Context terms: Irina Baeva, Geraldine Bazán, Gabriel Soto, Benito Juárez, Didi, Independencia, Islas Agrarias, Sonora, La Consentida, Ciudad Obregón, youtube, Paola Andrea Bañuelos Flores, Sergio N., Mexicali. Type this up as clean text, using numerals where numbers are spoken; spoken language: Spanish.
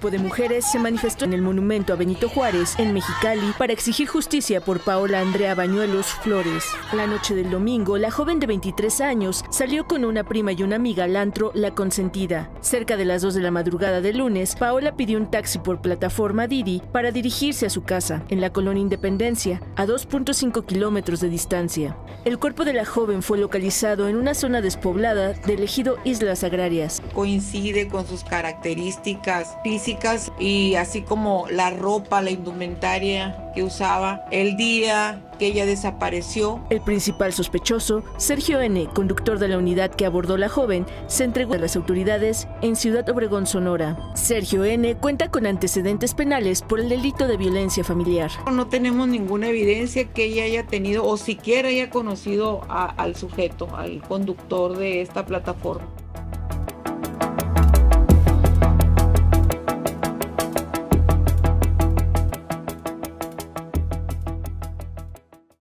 grupo de mujeres se manifestó en el monumento a Benito Juárez, en Mexicali, para exigir justicia por Paola Andrea Bañuelos Flores. La noche del domingo, la joven de 23 años salió con una prima y una amiga al antro La Consentida. Cerca de las 2 de la madrugada del lunes, Paola pidió un taxi por plataforma Didi para dirigirse a su casa, en la colonia Independencia, a 2.5 kilómetros de distancia. El cuerpo de la joven fue localizado en una zona despoblada del ejido Islas Agrarias. Coincide con sus características físicas y así como la ropa, la indumentaria que usaba, el día que ella desapareció. El principal sospechoso, Sergio N., conductor de la unidad que abordó la joven, se entregó a las autoridades en Ciudad Obregón, Sonora. Sergio N. cuenta con antecedentes penales por el delito de violencia familiar. No tenemos ninguna evidencia que ella haya tenido o siquiera haya conocido al sujeto, al conductor de esta plataforma.